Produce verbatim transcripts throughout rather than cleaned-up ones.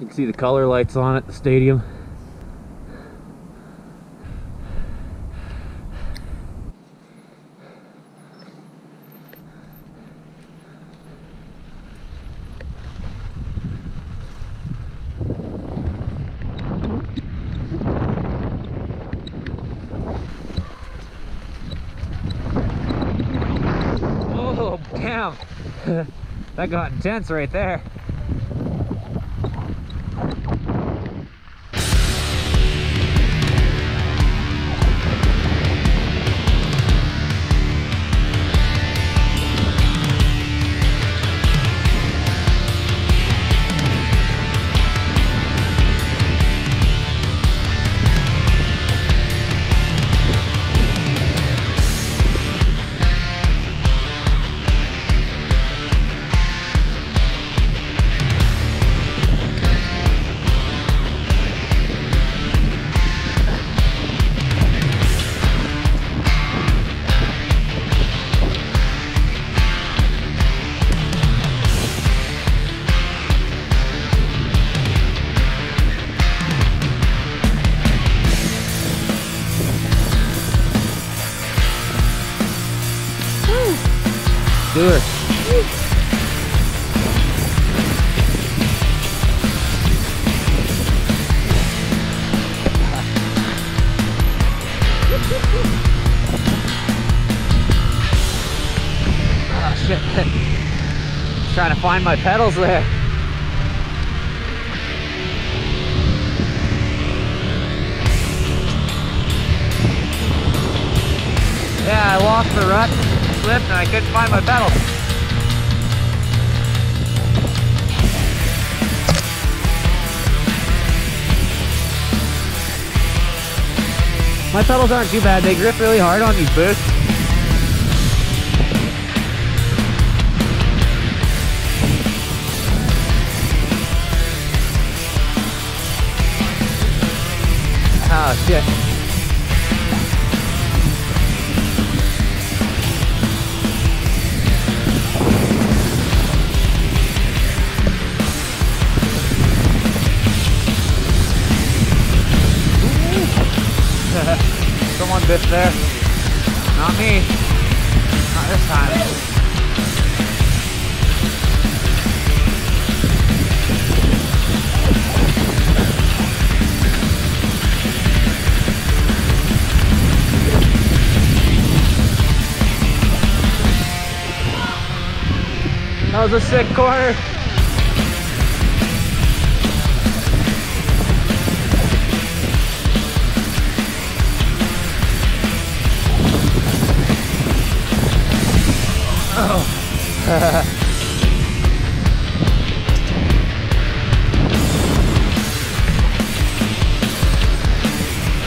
You can see the color lights on at the stadium. Oh, damn! That got intense right there. Do it. Oh shit. Trying to find my pedals there. Yeah, I lost the rut. Slipped and I couldn't find my pedal. My pedals aren't too bad, they grip really hard on these boots. Oh shit. Someone bit there. Not me. Not this time. That was a sick corner.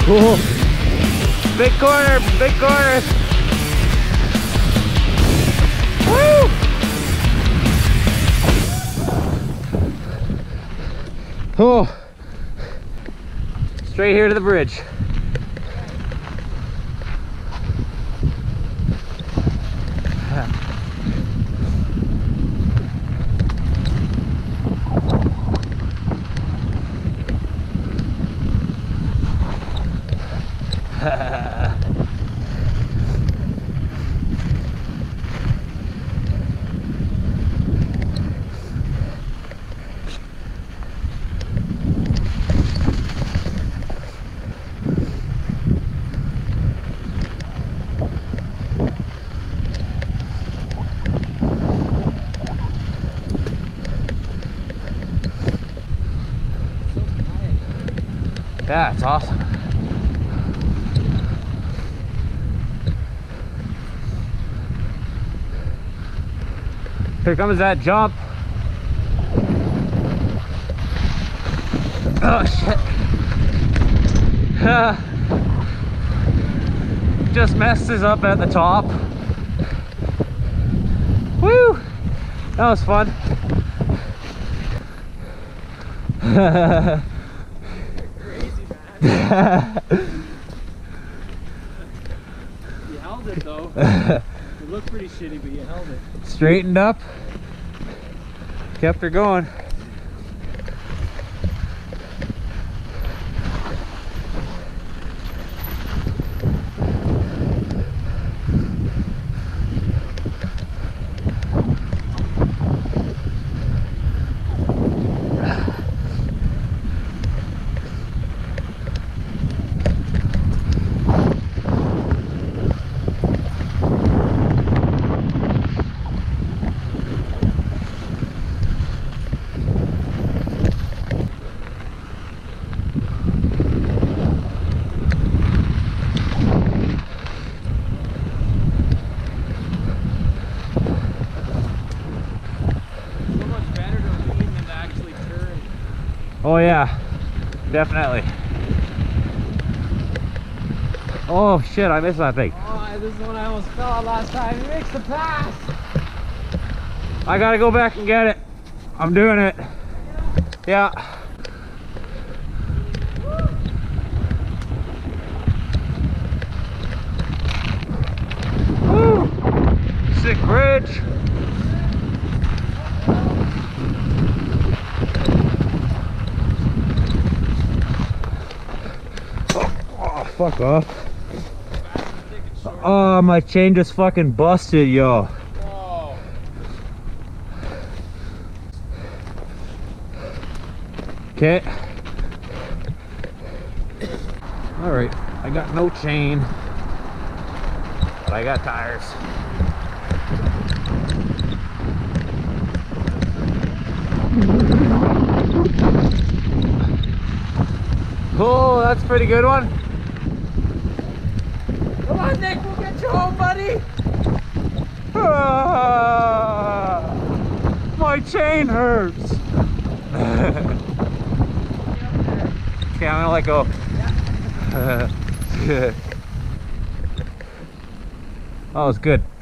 Cool. Big corner, big corner. Woo! Oh. Straight here to the bridge. Yeah, it's awesome. Here comes that jump. Oh shit. Uh, just messes up at the top. Woo! That was fun. You held it though. It looked pretty shitty, but you held it. Straightened up. Kept her going. Oh yeah, definitely. Oh shit, I missed that thing. Oh, this is the one I almost fell out last time. He makes the pass. I gotta go back and get it. I'm doing it. Yeah. yeah. Sick bridge. Oh, oh, fuck off. Oh, my chain just fucking busted, yo. Whoa. Okay. All right, I got no chain, but I got tires. Cool, that's a pretty good one. Come on, Nick, we'll get you home, buddy. Ah, my chain hurts. Okay, I'm gonna let go. Yeah. That was good.